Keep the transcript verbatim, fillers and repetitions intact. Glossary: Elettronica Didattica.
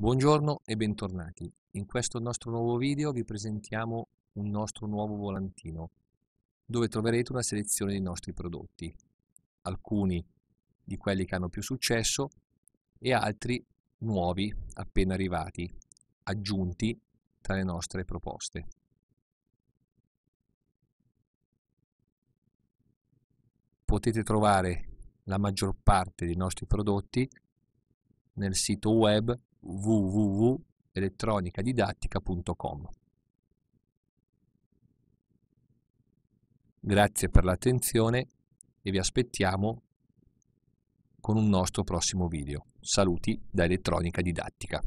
Buongiorno e bentornati. In questo nostro nuovo video vi presentiamo un nostro nuovo volantino dove troverete una selezione dei nostri prodotti, alcuni di quelli che hanno più successo e altri nuovi appena arrivati, aggiunti tra le nostre proposte. Potete trovare la maggior parte dei nostri prodotti nel sito web w w w punto elettronica didattica punto com. Grazie per l'attenzione e vi aspettiamo con un nostro prossimo video. Saluti da Elettronica Didattica.